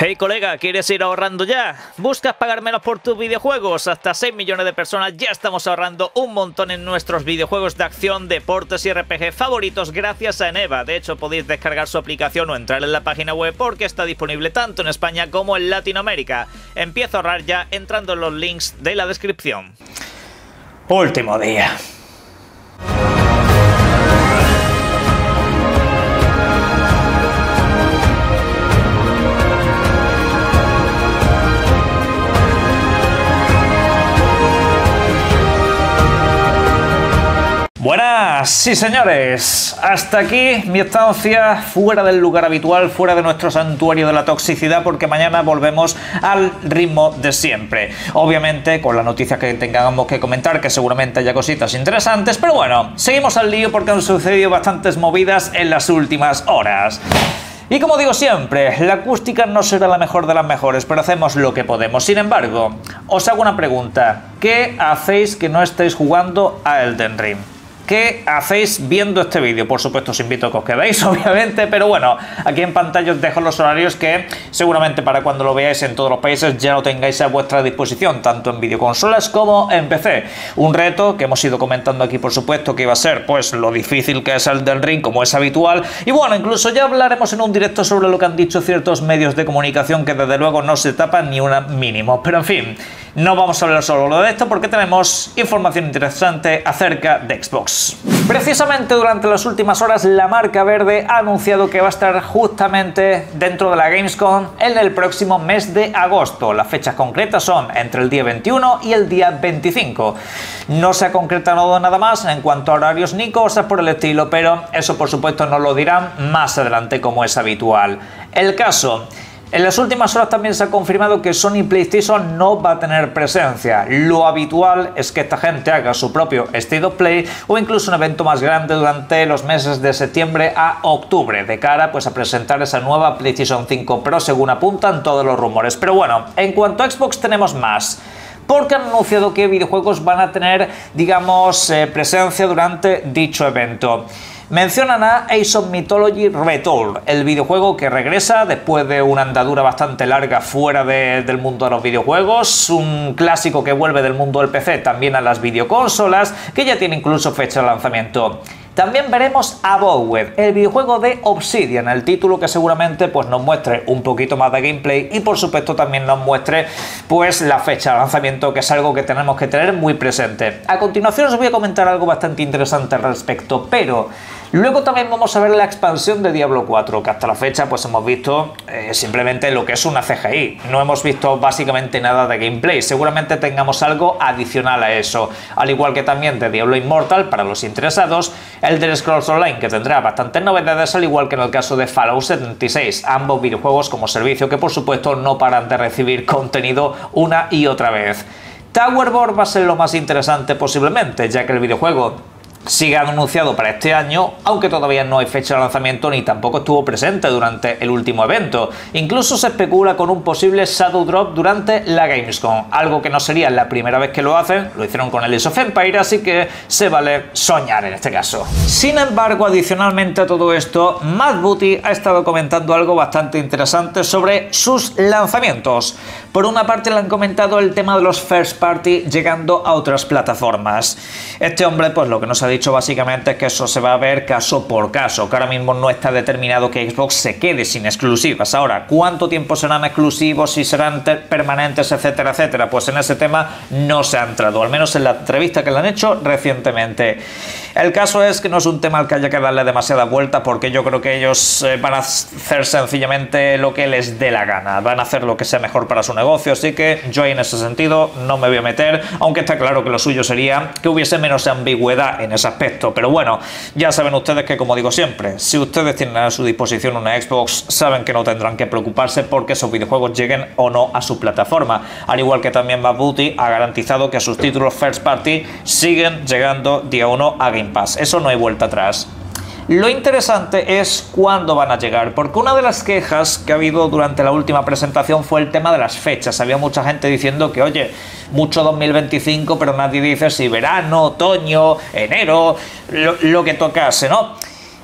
Hey colega, ¿quieres ir ahorrando ya? ¿Buscas pagar menos por tus videojuegos? Hasta 6 millones de personas ya estamos ahorrando un montón en nuestros videojuegos de acción, deportes y RPG favoritos gracias a Eneba. De hecho, podéis descargar su aplicación o entrar en la página web porque está disponible tanto en España como en Latinoamérica. Empieza a ahorrar ya entrando en los links de la descripción. Último día. Buenas, sí señores, hasta aquí mi estancia fuera del lugar habitual, fuera de nuestro santuario de la toxicidad, porque mañana volvemos al ritmo de siempre. Obviamente con las noticias que tengamos que comentar, que seguramente haya cositas interesantes, pero bueno, seguimos al lío porque han sucedido bastantes movidas en las últimas horas. Y como digo siempre, la acústica no será la mejor de las mejores, pero hacemos lo que podemos. Sin embargo, os hago una pregunta, ¿qué hacéis que no estáis jugando a Elden Ring? ¿Qué hacéis viendo este vídeo? Por supuesto os invito a que os quedéis, obviamente, pero bueno, aquí en pantalla os dejo los horarios que seguramente para cuando lo veáis en todos los países ya lo tengáis a vuestra disposición, tanto en videoconsolas como en PC. Un reto que hemos ido comentando aquí, por supuesto, que iba a ser pues lo difícil que es el del ring, como es habitual, y bueno, incluso ya hablaremos en un directo sobre lo que han dicho ciertos medios de comunicación que desde luego no se tapan ni una mínimo, pero en fin, no vamos a hablar solo de esto porque tenemos información interesante acerca de Xbox. Precisamente durante las últimas horas la marca verde ha anunciado que va a estar justamente dentro de la Gamescom en el próximo mes de agosto. Las fechas concretas son entre el día 21 y el día 25. No se ha concretado nada más en cuanto a horarios ni cosas por el estilo, pero eso por supuesto nos lo dirán más adelante como es habitual. El caso... En las últimas horas también se ha confirmado que Sony y PlayStation no va a tener presencia. Lo habitual es que esta gente haga su propio State of Play o incluso un evento más grande durante los meses de septiembre a octubre, de cara pues a presentar esa nueva PlayStation 5 Pro según apuntan todos los rumores. Pero bueno, en cuanto a Xbox tenemos más, porque han anunciado que videojuegos van a tener, digamos, presencia durante dicho evento. Mencionan a Age of Mythology: Retold, el videojuego que regresa después de una andadura bastante larga fuera del mundo de los videojuegos, un clásico que vuelve del mundo del PC también a las videoconsolas, que ya tiene incluso fecha de lanzamiento. También veremos Avowed, el videojuego de Obsidian, el título que seguramente pues, nos muestre un poquito más de gameplay y por supuesto también nos muestre pues, la fecha de lanzamiento, que es algo que tenemos que tener muy presente. A continuación os voy a comentar algo bastante interesante al respecto, pero luego también vamos a ver la expansión de Diablo 4, que hasta la fecha pues, hemos visto simplemente lo que es una CGI. No hemos visto básicamente nada de gameplay, seguramente tengamos algo adicional a eso, al igual que también de Diablo Immortal para los interesados, Elder Scrolls Online, que tendrá bastantes novedades, al igual que en el caso de Fallout 76, ambos videojuegos como servicio que por supuesto no paran de recibir contenido una y otra vez. Towerborne va a ser lo más interesante posiblemente, ya que el videojuego sigue anunciado para este año, aunque todavía no hay fecha de lanzamiento ni tampoco estuvo presente durante el último evento. Incluso se especula con un posible shadow drop durante la Gamescom, algo que no sería la primera vez que lo hacen, lo hicieron con el Age of Empire, así que se vale soñar en este caso. Sin embargo, adicionalmente a todo esto, Matt Booty ha estado comentando algo bastante interesante sobre sus lanzamientos. Por una parte le han comentado el tema de los first party llegando a otras plataformas. Este hombre pues lo que nos ha dicho básicamente es que eso se va a ver caso por caso, que ahora mismo no está determinado que Xbox se quede sin exclusivas. Ahora, ¿cuánto tiempo serán exclusivos, si serán permanentes, etcétera, etcétera? Pues en ese tema no se ha entrado, al menos en la entrevista que le han hecho recientemente. El caso es que no es un tema al que haya que darle demasiada vuelta, porque yo creo que ellos van a hacer sencillamente lo que les dé la gana, van a hacer lo que sea mejor para su negocio, así que yo en ese sentido no me voy a meter, aunque está claro que lo suyo sería que hubiese menos ambigüedad en ese aspecto, pero bueno, ya saben ustedes que, como digo siempre, si ustedes tienen a su disposición una Xbox, saben que no tendrán que preocuparse porque esos videojuegos lleguen o no a su plataforma, al igual que también Matt Booty ha garantizado que sus títulos first party siguen llegando día 1 a Game Pass. Eso no hay vuelta atrás. Lo interesante es cuándo van a llegar, porque una de las quejas que ha habido durante la última presentación fue el tema de las fechas. Había mucha gente diciendo que, oye, mucho 2025, pero nadie dice si verano, otoño, enero, lo que tocase, ¿no?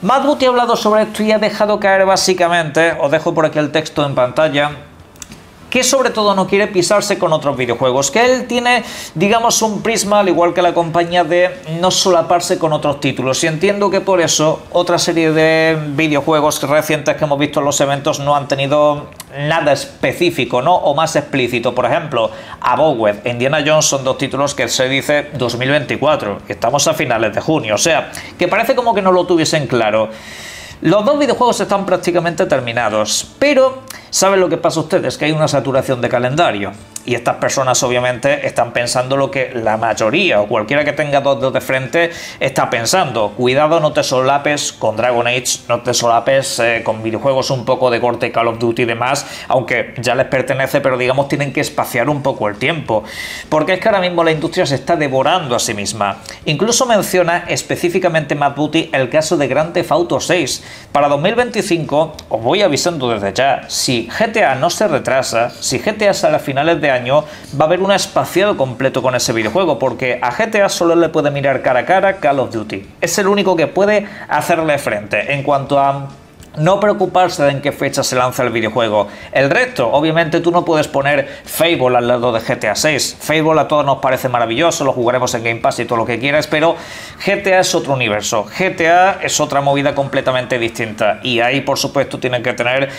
Matt Booty ha hablado sobre esto y ha dejado caer básicamente, os dejo por aquí el texto en pantalla, que sobre todo no quiere pisarse con otros videojuegos, que él tiene, digamos, un prisma, al igual que la compañía, de no solaparse con otros títulos, y entiendo que por eso otra serie de videojuegos recientes que hemos visto en los eventos no han tenido nada específico, ¿no? O más explícito. Por ejemplo, Avowed, Indiana Jones son dos títulos que se dice 2024, estamos a finales de junio, o sea, que parece como que no lo tuviesen claro. Los dos videojuegos están prácticamente terminados, pero ¿saben lo que pasa ustedes? Que hay una saturación de calendario. Y estas personas obviamente están pensando lo que la mayoría o cualquiera que tenga dos dedos de frente está pensando. Cuidado, no te solapes con Dragon Age, no te solapes con videojuegos un poco de corte Call of Duty y demás, aunque ya les pertenece, pero digamos tienen que espaciar un poco el tiempo. Porque es que ahora mismo la industria se está devorando a sí misma. Incluso menciona específicamente Matt Booty el caso de Grand Theft Auto 6. Para 2025, os voy avisando desde ya, si GTA no se retrasa, si GTA sale a finales de año, va a haber un espaciado completo con ese videojuego, porque a GTA solo le puede mirar cara a cara Call of Duty. Es el único que puede hacerle frente en cuanto a no preocuparse de en qué fecha se lanza el videojuego. El resto, obviamente tú no puedes poner Fable al lado de GTA 6. Fable a todos nos parece maravilloso, lo jugaremos en Game Pass y todo lo que quieras, pero GTA es otro universo. GTA es otra movida completamente distinta, y ahí por supuesto tienen que tener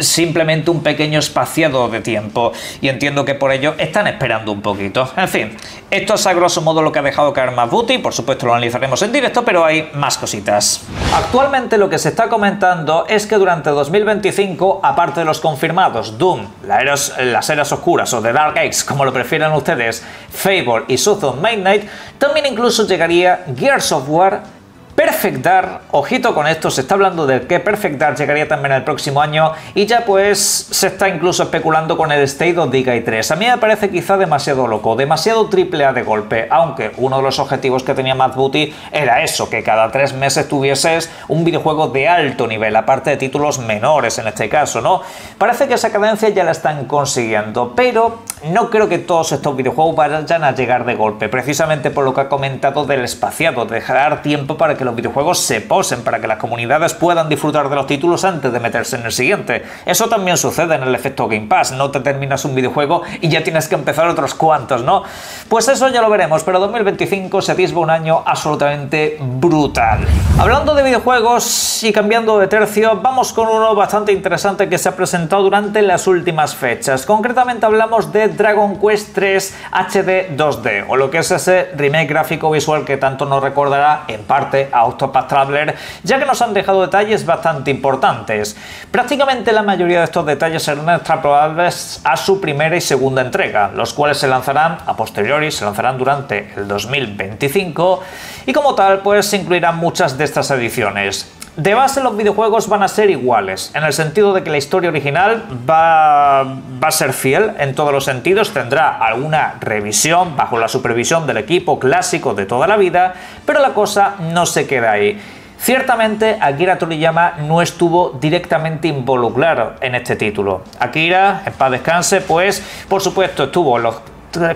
simplemente un pequeño espaciado de tiempo, y entiendo que por ello están esperando un poquito. En fin, esto es a grosso modo lo que ha dejado caer Matt Booty. Por supuesto lo analizaremos en directo, pero hay más cositas. Actualmente lo que se está comentando es que durante 2025, aparte de los confirmados Doom, las eras oscuras o The Dark Age, como lo prefieran ustedes, Fable y South of Midnight, también incluso llegaría Gears of War, Perfect Dark. Ojito con esto, se está hablando de que Perfect Dark llegaría también el próximo año, y ya pues se está incluso especulando con el State of Decay 3. A mí me parece quizá demasiado loco, demasiado triple A de golpe, aunque uno de los objetivos que tenía Matt Booty era eso, que cada 3 meses tuvieses un videojuego de alto nivel, aparte de títulos menores en este caso, ¿no? Parece que esa cadencia ya la están consiguiendo, pero no creo que todos estos videojuegos vayan a llegar de golpe, precisamente por lo que ha comentado del espaciado, de dejar tiempo para que los videojuegos se posen, para que las comunidades puedan disfrutar de los títulos antes de meterse en el siguiente. Eso también sucede en el efecto Game Pass, no te terminas un videojuego y ya tienes que empezar otros cuantos, ¿no? Pues eso ya lo veremos, pero 2025 se atisba un año absolutamente brutal. Hablando de videojuegos y cambiando de tercio, vamos con uno bastante interesante que se ha presentado durante las últimas fechas. Concretamente hablamos de Dragon Quest 3 HD 2D, o lo que es ese remake gráfico visual que tanto nos recordará en parte a Octopath Traveler, ya que nos han dejado detalles bastante importantes. Prácticamente la mayoría de estos detalles serán extrapolables a su primera y segunda entrega, los cuales se lanzarán a posteriori, se lanzarán durante el 2025, y como tal pues se incluirán muchas de estas ediciones. De base los videojuegos van a ser iguales, en el sentido de que la historia original va a ser fiel en todos los sentidos, tendrá alguna revisión bajo la supervisión del equipo clásico de toda la vida, pero la cosa no se queda ahí. Ciertamente Akira Toriyama no estuvo directamente involucrado en este título. Akira, en paz descanse, pues por supuesto estuvo en los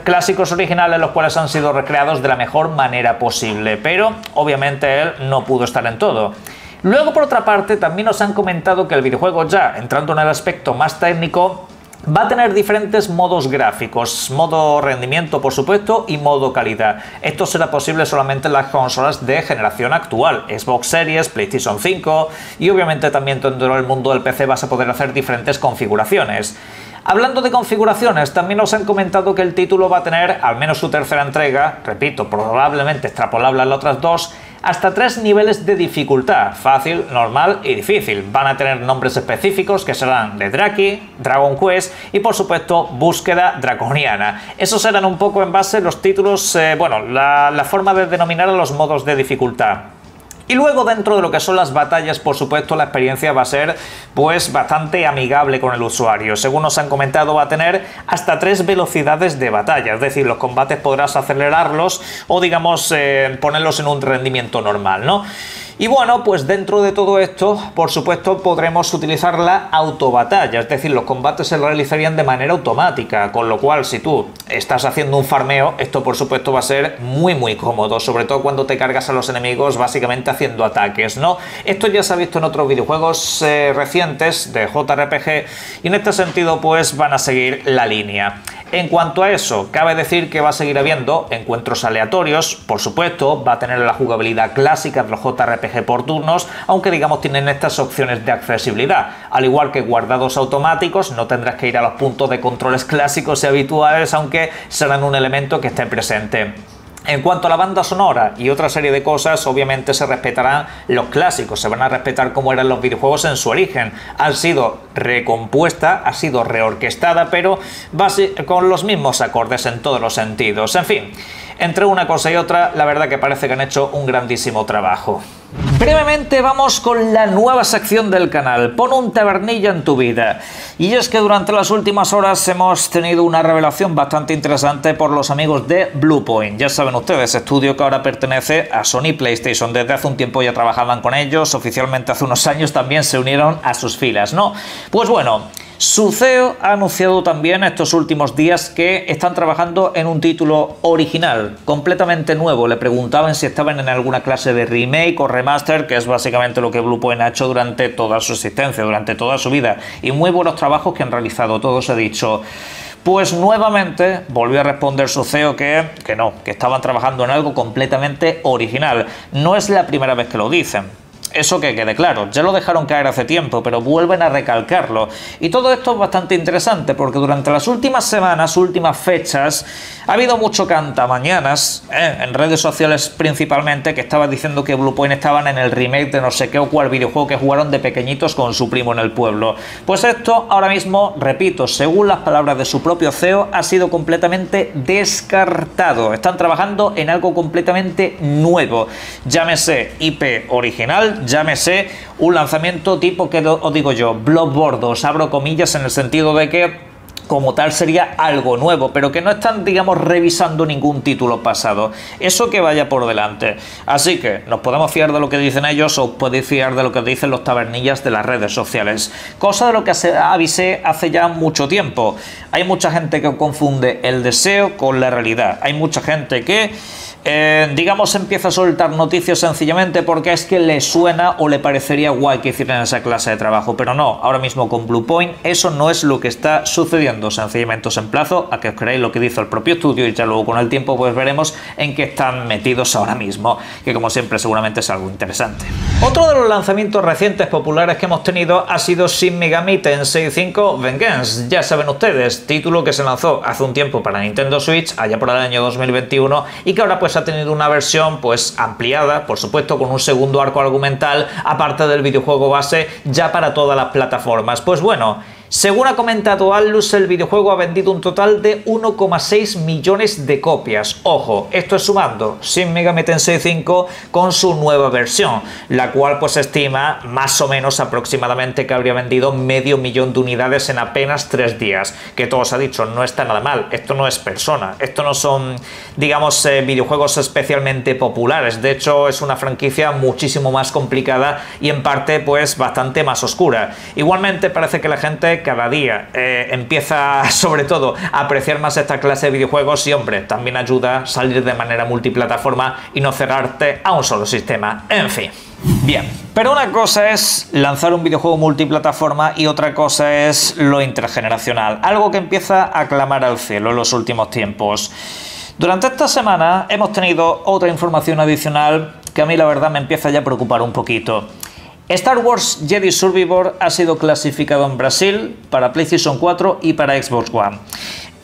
clásicos originales, los cuales han sido recreados de la mejor manera posible, pero obviamente él no pudo estar en todo. Luego, por otra parte, también nos han comentado que el videojuego, ya entrando en el aspecto más técnico, va a tener diferentes modos gráficos, modo rendimiento por supuesto y modo calidad. Esto será posible solamente en las consolas de generación actual, Xbox Series, PlayStation 5, y obviamente también dentro del mundo del PC vas a poder hacer diferentes configuraciones. Hablando de configuraciones, también nos han comentado que el título va a tener, al menos su tercera entrega, repito, probablemente extrapolable a las otras dos, hasta 3 niveles de dificultad, fácil, normal y difícil. Van a tener nombres específicos que serán de Draki, Dragon Quest y por supuesto Búsqueda Draconiana. Esos serán un poco en base los títulos, la forma de denominar a los modos de dificultad. Y luego dentro de lo que son las batallas, por supuesto, la experiencia va a ser pues bastante amigable con el usuario. Según nos han comentado, va a tener hasta 3 velocidades de batalla, es decir, los combates podrás acelerarlos o digamos ponerlos en un rendimiento normal, ¿no? Y bueno, pues dentro de todo esto, por supuesto, podremos utilizar la autobatalla, es decir, los combates se realizarían de manera automática, con lo cual si tú estás haciendo un farmeo, esto por supuesto va a ser muy cómodo, sobre todo cuando te cargas a los enemigos básicamente haciendo ataques, ¿no? Esto ya se ha visto en otros videojuegos recientes de JRPG y en este sentido pues van a seguir la línea. En cuanto a eso, cabe decir que va a seguir habiendo encuentros aleatorios, por supuesto, va a tener la jugabilidad clásica de los JRPG por turnos, aunque digamos tienen estas opciones de accesibilidad. Al igual que guardados automáticos, no tendrás que ir a los puntos de controles clásicos y habituales, aunque serán un elemento que esté presente. En cuanto a la banda sonora y otra serie de cosas, obviamente se respetarán los clásicos, se van a respetar como eran los videojuegos en su origen. Han sido recompuesta, ha sido reorquestada, pero con los mismos acordes en todos los sentidos. En fin, entre una cosa y otra, la verdad que parece que han hecho un grandísimo trabajo. Brevemente vamos con la nueva sección del canal, pon un tabernilla en tu vida. Y es que durante las últimas horas hemos tenido una revelación bastante interesante por los amigos de Bluepoint. Ya saben ustedes, estudio que ahora pertenece a Sony PlayStation. Desde hace un tiempo ya trabajaban con ellos, oficialmente hace unos años también se unieron a sus filas, ¿no? Pues bueno, su CEO ha anunciado también estos últimos días que están trabajando en un título original, completamente nuevo. Le preguntaban si estaban en alguna clase de remake o remaster, que es básicamente lo que Bluepoint ha hecho durante toda su existencia, durante toda su vida. Y muy buenos trabajos que han realizado, todo se ha dicho. Pues nuevamente volvió a responder su CEO que no, que estaban trabajando en algo completamente original. No es la primera vez que lo dicen. Eso que quede claro, ya lo dejaron caer hace tiempo, pero vuelven a recalcarlo. Y todo esto es bastante interesante porque durante las últimas semanas, últimas fechas, ha habido mucho cantamañanas, en redes sociales principalmente, que estaba diciendo que Bluepoint estaban en el remake de no sé qué o cuál videojuego que jugaron de pequeñitos con su primo en el pueblo. Pues esto ahora mismo, repito, según las palabras de su propio CEO, ha sido completamente descartado. Están trabajando en algo completamente nuevo, llámese IP original, llámese un lanzamiento tipo, que os digo yo, blockbusters, abro comillas, en el sentido de que como tal sería algo nuevo, pero que no están, digamos, revisando ningún título pasado. Eso que vaya por delante. Así que nos podemos fiar de lo que dicen ellos, o podéis fiar de lo que dicen los tabernillas de las redes sociales. Cosa de lo que avisé hace ya mucho tiempo. Hay mucha gente que confunde el deseo con la realidad. Hay mucha gente que digamos empieza a soltar noticias sencillamente porque es que le suena o le parecería guay que hicieran esa clase de trabajo, pero no, ahora mismo con Bluepoint eso no es lo que está sucediendo. Sencillamente os emplazo a que os creáis lo que dice el propio estudio y ya luego con el tiempo pues veremos en qué están metidos ahora mismo, que como siempre seguramente es algo interesante. Otro de los lanzamientos recientes populares que hemos tenido ha sido Shin Megami Tensei 5 Vengeance. Ya saben ustedes, título que se lanzó hace un tiempo para Nintendo Switch allá por el año 2021 y que ahora pues ha tenido una versión pues ampliada, por supuesto, con un segundo arco argumental aparte del videojuego base, ya para todas las plataformas. Pues bueno, según ha comentado Atlus, el videojuego ha vendido un total de 1,6 millones de copias. Ojo, esto es sumando Shin Megami Tensei 5 con su nueva versión, la cual pues estima más o menos aproximadamente que habría vendido medio millón de unidades en apenas 3 días. Que todo se ha dicho, no está nada mal, esto no es Persona, esto no son, digamos, videojuegos especialmente populares. De hecho, es una franquicia muchísimo más complicada y en parte pues bastante más oscura. Igualmente parece que la gente cada día empieza sobre todo a apreciar más esta clase de videojuegos y hombre, también ayuda a salir de manera multiplataforma y no cerrarte a un solo sistema, en fin. Bien, pero una cosa es lanzar un videojuego multiplataforma y otra cosa es lo intergeneracional, algo que empieza a clamar al cielo en los últimos tiempos. Durante esta semana hemos tenido otra información adicional que a mí la verdad me empieza ya a preocupar un poquito. Star Wars Jedi Survivor ha sido clasificado en Brasil para PlayStation 4 y para Xbox One.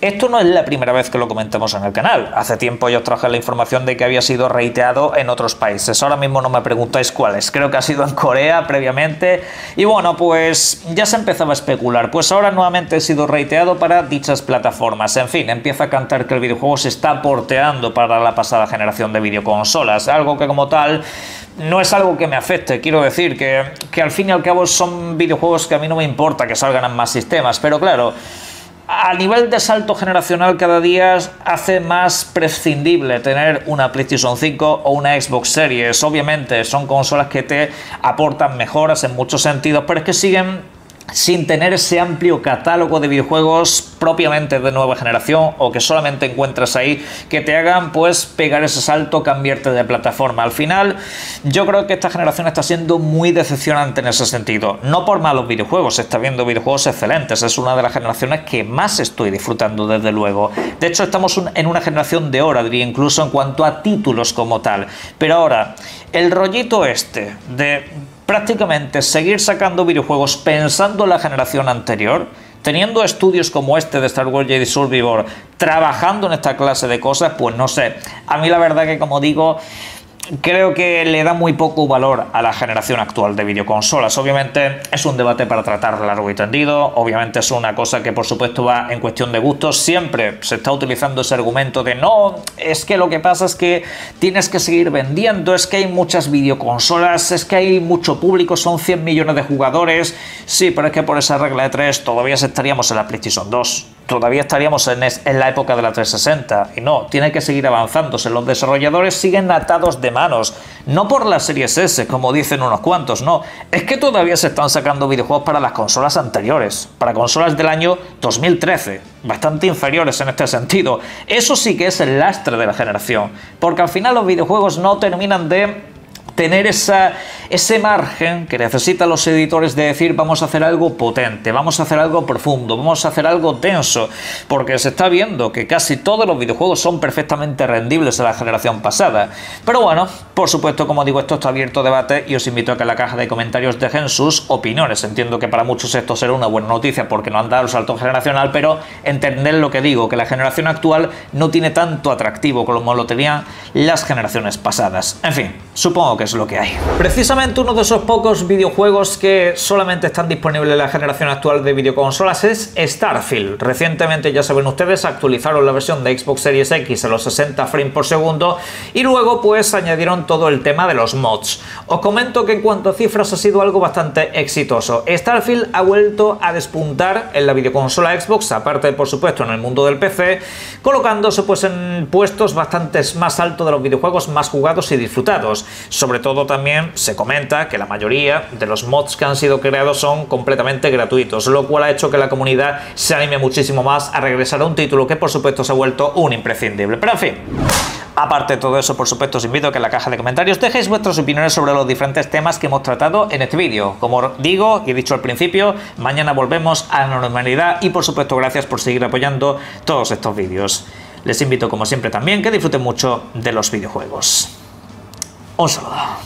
Esto no es la primera vez que lo comentamos en el canal. Hace tiempo yo os traje la información de que había sido reiterado en otros países. Ahora mismo no me preguntáis cuáles. Creo que ha sido en Corea previamente. Y bueno, pues ya se empezaba a especular. Pues ahora nuevamente ha sido reiterado para dichas plataformas. En fin, empieza a cantar que el videojuego se está porteando para la pasada generación de videoconsolas. Algo que como tal no es algo que me afecte, quiero decir que al fin y al cabo son videojuegos que a mí no me importa que salgan en más sistemas, pero claro, a nivel de salto generacional cada día hace más prescindible tener una PlayStation 5 o una Xbox Series. Obviamente son consolas que te aportan mejoras en muchos sentidos, pero es que siguen sin tener ese amplio catálogo de videojuegos propiamente de nueva generación o que solamente encuentras ahí que te hagan pues pegar ese salto, cambiarte de plataforma. Al final yo creo que esta generación está siendo muy decepcionante en ese sentido, no por malos videojuegos, se está viendo videojuegos excelentes, es una de las generaciones que más estoy disfrutando desde luego, de hecho estamos en una generación de oro, diría incluso en cuanto a títulos como tal, pero ahora el rollito este de prácticamente seguir sacando videojuegos pensando en la generación anterior, teniendo estudios como este de Star Wars Jedi Survivor trabajando en esta clase de cosas, pues no sé, a mí la verdad que, como digo, creo que le da muy poco valor a la generación actual de videoconsolas. Obviamente es un debate para tratar largo y tendido, obviamente es una cosa que por supuesto va en cuestión de gustos, siempre se está utilizando ese argumento de no, es que lo que pasa es que tienes que seguir vendiendo, es que hay muchas videoconsolas, es que hay mucho público, son 100 millones de jugadores, sí, pero es que por esa regla de 3 todavía estaríamos en la PlayStation 2. Todavía estaríamos en la época de la 360 y no, tiene que seguir avanzándose. Los desarrolladores siguen atados de manos, no por las series S como dicen unos cuantos, no, es que todavía se están sacando videojuegos para las consolas anteriores, para consolas del año 2013, bastante inferiores en este sentido. Eso sí que es el lastre de la generación, porque al final los videojuegos no terminan de tener ese margen que necesitan los editores de decir vamos a hacer algo potente, vamos a hacer algo profundo, vamos a hacer algo tenso, porque se está viendo que casi todos los videojuegos son perfectamente rendibles a la generación pasada. Pero bueno, por supuesto, como digo, esto está abierto a debate y os invito a que en la caja de comentarios dejen sus opiniones. Entiendo que para muchos esto será una buena noticia porque no han dado el salto generacional, pero entender lo que digo, que la generación actual no tiene tanto atractivo como lo tenían las generaciones pasadas. En fin, supongo que es lo que hay. Precisamente uno de esos pocos videojuegos que solamente están disponibles en la generación actual de videoconsolas es Starfield. Recientemente, ya saben ustedes, actualizaron la versión de Xbox Series X a los 60 frames por segundo y luego pues añadieron todo el tema de los mods. Os comento que en cuanto a cifras ha sido algo bastante exitoso. Starfield ha vuelto a despuntar en la videoconsola Xbox, aparte por supuesto en el mundo del PC, colocándose pues en puestos bastante más altos de los videojuegos más jugados y disfrutados. Sobre todo también se comenta que la mayoría de los mods que han sido creados son completamente gratuitos, lo cual ha hecho que la comunidad se anime muchísimo más a regresar a un título que por supuesto se ha vuelto un imprescindible. Pero en fin, aparte de todo eso, por supuesto os invito a que en la caja de comentarios dejéis vuestras opiniones sobre los diferentes temas que hemos tratado en este vídeo. Como digo y he dicho al principio, mañana volvemos a la normalidad y por supuesto gracias por seguir apoyando todos estos vídeos. Les invito como siempre también que disfruten mucho de los videojuegos. Un saludo.